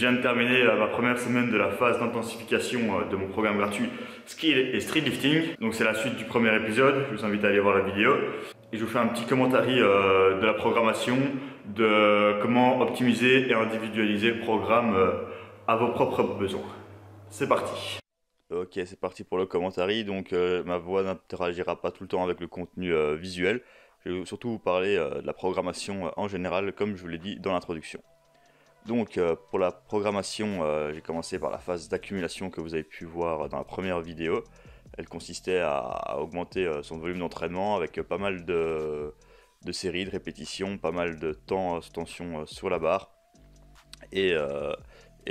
Je viens de terminer ma première semaine de la phase d'intensification de mon programme gratuit Skill et Street Lifting. Donc c'est la suite du premier épisode, je vous invite à aller voir la vidéo. Et je vous fais un petit commentaire de la programmation, de comment optimiser et individualiser le programme à vos propres besoins. C'est parti. Ok, c'est parti pour le commentaire. Donc ma voix n'interagira pas tout le temps avec le contenu visuel. Je vais surtout vous parler de la programmation en général, comme je vous l'ai dit dans l'introduction. Donc pour la programmation, j'ai commencé par la phase d'accumulation que vous avez pu voir dans la première vidéo. Elle consistait à augmenter son volume d'entraînement avec pas mal de séries, de répétitions, pas mal de temps sous tension sur la barre. Et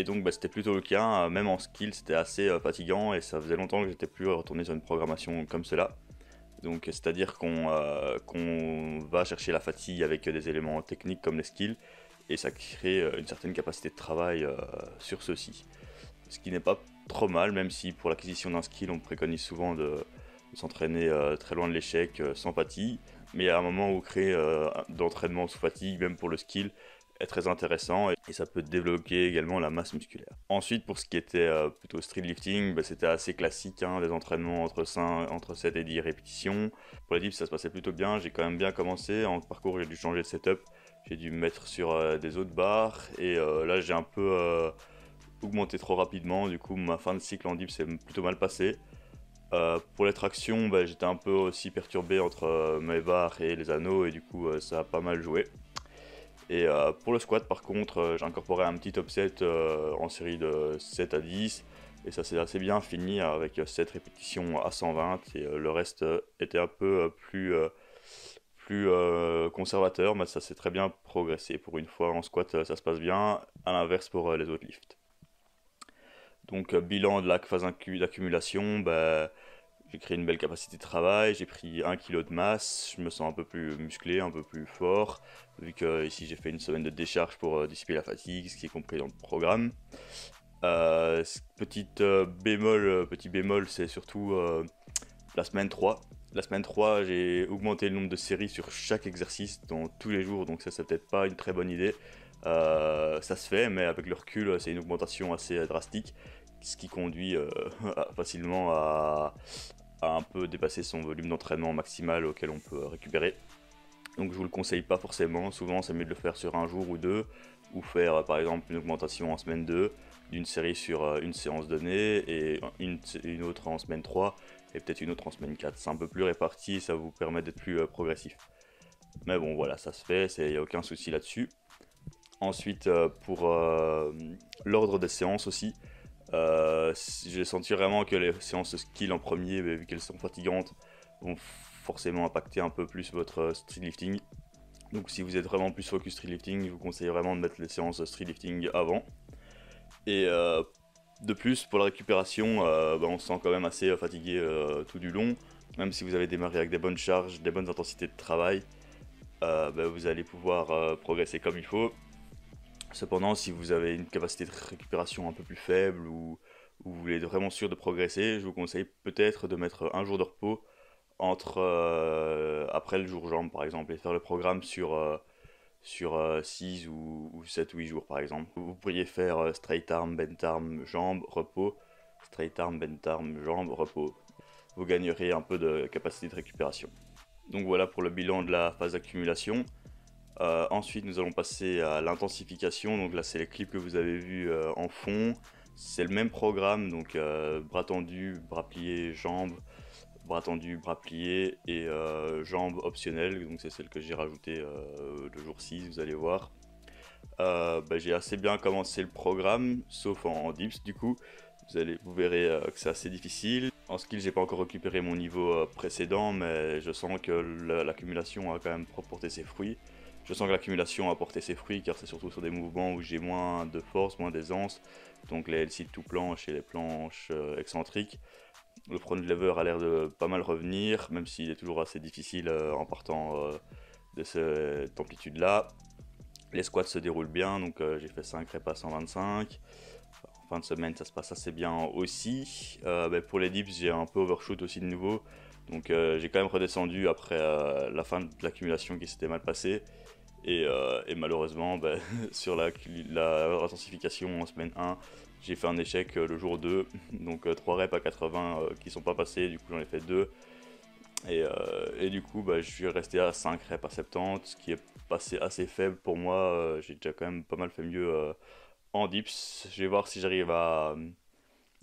donc c'était plutôt le cas, même en skill c'était assez fatigant et ça faisait longtemps que j'étais plus retourné sur une programmation comme cela. Donc c'est-à-dire qu'on va chercher la fatigue avec des éléments techniques comme les skills, et ça crée une certaine capacité de travail sur ceci. Ce qui n'est pas trop mal, même si pour l'acquisition d'un skill, on préconise souvent de s'entraîner très loin de l'échec, sans fatigue. Mais à un moment où créer d'entraînement sous fatigue, même pour le skill, est très intéressant et ça peut développer également la masse musculaire. Ensuite, pour ce qui était plutôt street lifting, c'était assez classique, hein, des entraînements entre 7 et 10 répétitions. Pour les dips, ça se passait plutôt bien, j'ai quand même bien commencé. En parcours, j'ai dû changer de setup. J'ai dû me mettre sur des autres barres et là j'ai un peu augmenté trop rapidement, du coup ma fin de cycle en dip s'est plutôt mal passée. Pour les tractions, j'étais un peu aussi perturbé entre mes barres et les anneaux et du coup ça a pas mal joué. Et pour le squat par contre, j'ai incorporé un petit top set en série de 7 à 10 et ça s'est assez bien fini avec 7 répétitions à 120 et le reste était un peu plus conservateur, mais ça s'est très bien progressé. Pour une fois en squat, ça se passe bien, à l'inverse pour les autres lifts. Donc bilan de la phase d'accumulation, j'ai créé une belle capacité de travail, j'ai pris 1 kg de masse, je me sens un peu plus musclé, un peu plus fort, vu que ici j'ai fait une semaine de décharge pour dissiper la fatigue, ce qui est compris dans le programme. Petit bémol, c'est surtout la semaine 3. La semaine 3, j'ai augmenté le nombre de séries sur chaque exercice dans tous les jours, donc ça c'est peut-être pas une très bonne idée. Ça se fait, mais avec le recul, c'est une augmentation assez drastique, ce qui conduit facilement à un peu dépasser son volume d'entraînement maximal auquel on peut récupérer. Donc je vous le conseille pas forcément, souvent c'est mieux de le faire sur un jour ou deux, ou faire par exemple une augmentation en semaine 2 d'une série sur une séance donnée et une autre en semaine 3. Et peut-être une autre en semaine 4, c'est un peu plus réparti et ça vous permet d'être plus progressif. Mais bon voilà, ça se fait, il n'y a aucun souci là-dessus. Ensuite pour l'ordre des séances aussi, j'ai senti vraiment que les séances skill en premier, vu qu'elles sont fatigantes, vont forcément impacter un peu plus votre street lifting. Donc si vous êtes vraiment plus focus street lifting, je vous conseille vraiment de mettre les séances street lifting avant. Et de plus, pour la récupération, on se sent quand même assez fatigué tout du long. Même si vous avez démarré avec des bonnes charges, des bonnes intensités de travail, vous allez pouvoir progresser comme il faut. Cependant, si vous avez une capacité de récupération un peu plus faible ou vous voulez être vraiment sûr de progresser, je vous conseille peut-être de mettre un jour de repos après le jour jambes par exemple et faire le programme sur 6 ou 7 ou 8 jours par exemple. Vous pourriez faire straight arm, bent arm, jambes, repos, straight arm, bent arm, jambes, repos. Vous gagnerez un peu de capacité de récupération. Donc voilà pour le bilan de la phase d'accumulation. Ensuite nous allons passer à l'intensification, donc là c'est les clips que vous avez vus en fond. C'est le même programme, donc bras tendus, bras pliés, jambes, bras tendus, bras pliés et jambes optionnelles, donc c'est celle que j'ai rajoutée le jour 6, vous allez voir. J'ai assez bien commencé le programme, sauf en dips du coup, vous verrez que c'est assez difficile. En skill, j'ai pas encore récupéré mon niveau précédent, mais je sens que l'accumulation a quand même porté ses fruits. Je sens que l'accumulation a porté ses fruits car c'est surtout sur des mouvements où j'ai moins de force, moins d'aisance, donc les L-sit tout planche et les planches excentriques. Le front lever a l'air de pas mal revenir, même s'il est toujours assez difficile en partant de cette amplitude là. Les squats se déroulent bien, donc j'ai fait 5 reps à 125. En fin de semaine ça se passe assez bien aussi. Pour les dips j'ai un peu overshoot aussi de nouveau, donc j'ai quand même redescendu après la fin de l'accumulation qui s'était mal passée. Et malheureusement, bah, sur la intensification en semaine 1, j'ai fait un échec le jour 2, donc 3 reps à 80 qui sont pas passés, du coup j'en ai fait 2. Et du coup, bah, je suis resté à 5 reps à 70, ce qui est passé assez faible pour moi. J'ai déjà quand même pas mal fait mieux en dips. Je vais voir si j'arrive à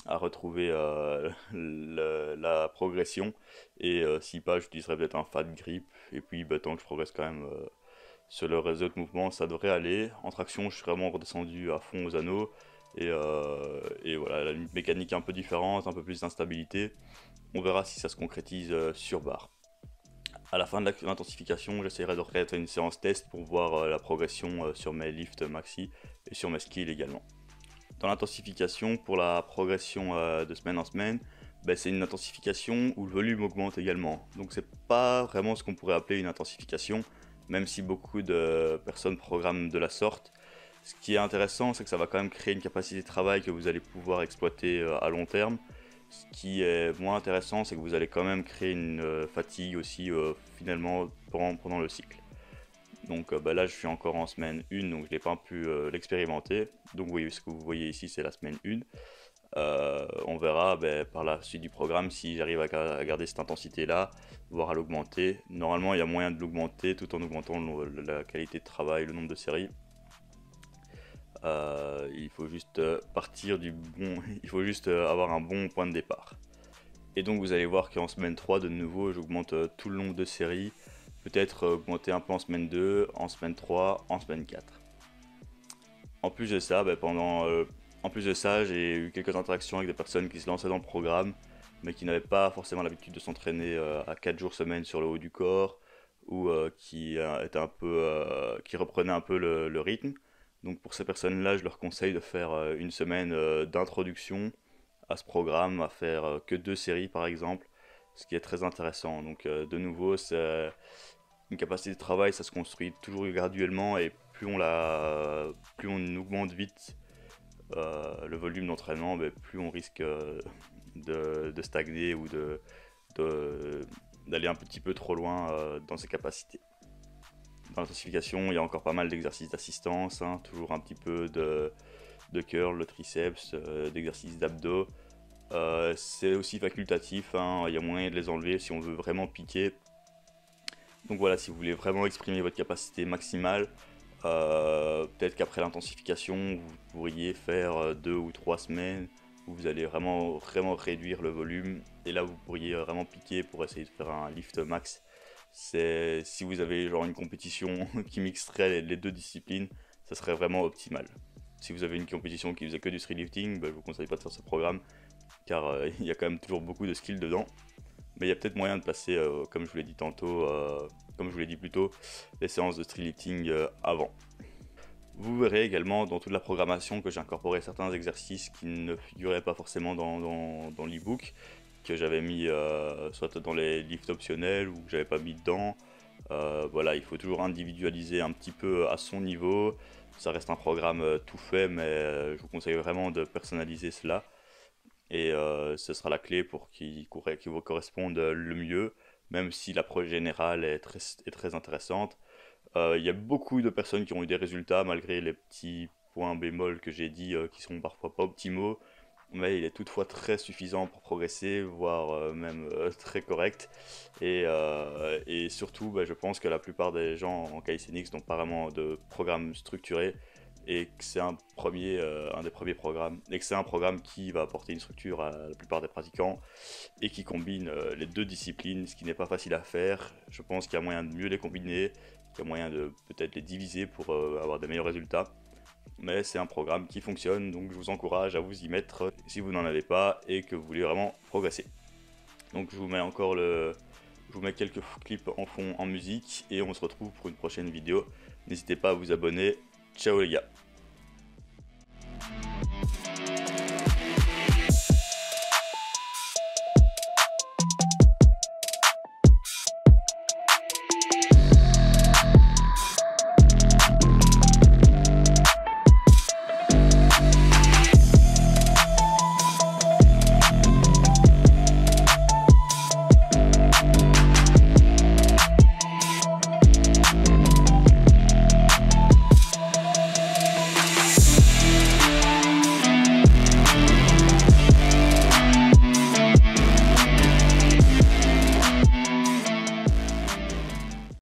retrouver la progression, et si pas, j'utiliserai peut-être un fat grip, et puis bah, tant que je progresse quand même sur le reste de mouvement, ça devrait aller. En traction, je suis vraiment redescendu à fond aux anneaux, et voilà, une mécanique un peu différente, un peu plus d'instabilité. On verra si ça se concrétise sur barre. À la fin de l'intensification, j'essaierai de refaire une séance test pour voir la progression sur mes lifts maxi et sur mes skills également. Dans l'intensification, pour la progression de semaine en semaine, ben, c'est une intensification où le volume augmente également. Donc c'est pas vraiment ce qu'on pourrait appeler une intensification, même si beaucoup de personnes programment de la sorte. Ce qui est intéressant, c'est que ça va quand même créer une capacité de travail que vous allez pouvoir exploiter à long terme. Ce qui est moins intéressant, c'est que vous allez quand même créer une fatigue aussi finalement pendant le cycle. Donc bah là, je suis encore en semaine 1, donc je n'ai pas pu l'expérimenter. Donc vous voyez, ce que vous voyez ici, c'est la semaine 1. On verra bah, par la suite du programme si j'arrive à garder cette intensité-là, voire à l'augmenter. Normalement, il y a moyen de l'augmenter tout en augmentant la qualité de travail, le nombre de séries. Il faut juste avoir un bon point de départ. Et donc vous allez voir qu'en semaine 3, de nouveau, j'augmente tout le nombre de séries, peut-être augmenter un peu en semaine 2, en semaine 3, en semaine 4. En plus de ça, bah, j'ai eu quelques interactions avec des personnes qui se lançaient dans le programme, mais qui n'avaient pas forcément l'habitude de s'entraîner à 4 jours semaine sur le haut du corps, ou qui reprenaient un peu le rythme. Donc pour ces personnes-là, je leur conseille de faire une semaine d'introduction à ce programme, à faire que 2 séries par exemple, ce qui est très intéressant. Donc de nouveau, c'est une capacité de travail, ça se construit toujours graduellement, et plus on augmente vite le volume d'entraînement, plus on risque de stagner ou d'aller un petit peu trop loin dans ses capacités. Dans l'intensification, il y a encore pas mal d'exercices d'assistance, hein, toujours un petit peu de curl, de triceps, d'exercices d'abdos. C'est aussi facultatif, hein, il y a moyen de les enlever si on veut vraiment piquer. Donc voilà, si vous voulez vraiment exprimer votre capacité maximale, peut-être qu'après l'intensification, vous pourriez faire 2 ou 3 semaines où vous allez vraiment réduire le volume. Et là, vous pourriez vraiment piquer pour essayer de faire un lift max. C'est si vous avez genre une compétition qui mixerait les 2 disciplines, ça serait vraiment optimal. Si vous avez une compétition qui faisait que du streetlifting, bah, je vous conseille pas de faire ce programme, car il y a quand même toujours beaucoup de skills dedans. Mais il y a peut-être moyen de passer, comme je vous l'ai dit plus tôt, les séances de streetlifting avant. Vous verrez également dans toute la programmation que j'ai incorporé certains exercices qui ne figuraient pas forcément dans l'ebook, que j'avais mis soit dans les lifts optionnels ou que j'avais pas mis dedans. Voilà, il faut toujours individualiser un petit peu à son niveau. Ça reste un programme tout fait, mais je vous conseille vraiment de personnaliser cela. Et ce sera la clé pour qu'il vous corresponde le mieux, même si l'approche générale est très intéressante. Il y a beaucoup de personnes qui ont eu des résultats malgré les petits points bémols que j'ai dit qui sont parfois pas optimaux. Mais il est toutefois très suffisant pour progresser, voire même très correct. Et surtout, bah, je pense que la plupart des gens en calisthenics n'ont pas vraiment de programme structuré, et que c'est un des premiers programmes, et que c'est un programme qui va apporter une structure à la plupart des pratiquants, et qui combine les 2 disciplines, ce qui n'est pas facile à faire. Je pense qu'il y a moyen de mieux les combiner, qu'il y a moyen de peut-être les diviser pour avoir des meilleurs résultats. Mais c'est un programme qui fonctionne, donc je vous encourage à vous y mettre si vous n'en avez pas et que vous voulez vraiment progresser. Donc je vous mets quelques clips en fond en musique, et on se retrouve pour une prochaine vidéo. N'hésitez pas à vous abonner. Ciao les gars!